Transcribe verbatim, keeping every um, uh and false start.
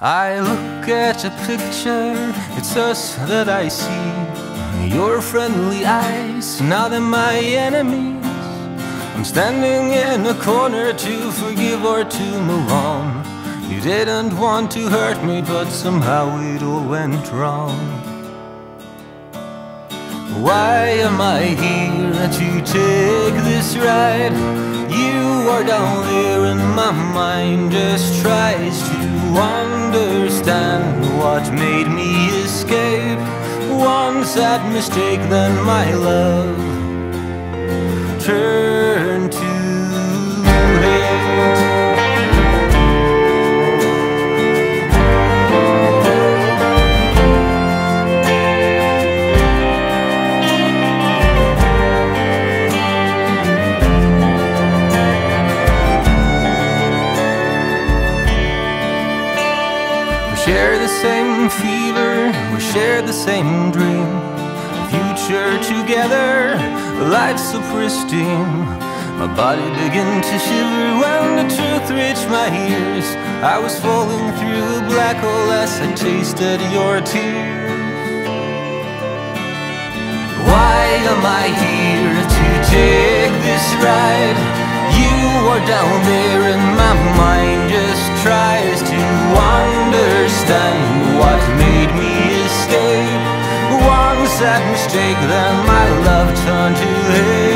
I look at a picture, it's us that I see. Your friendly eyes, now they're my enemies. I'm standing in a corner to forgive or to move on. You didn't want to hurt me, but somehow it all went wrong. Why am I here to take this ride? You are down there and my mind just tries to understand what made me escape. One sad mistake, then my love turned to hate. We share the same fever, we share the same dream. A future together, a life so pristine. My body began to shiver when the truth reached my ears. I was falling through a black hole as I tasted your tears. Why am I here to take this ride? You are down there and my mind just tries to understand what made me escape. One sad mistake, then my love turned to hate.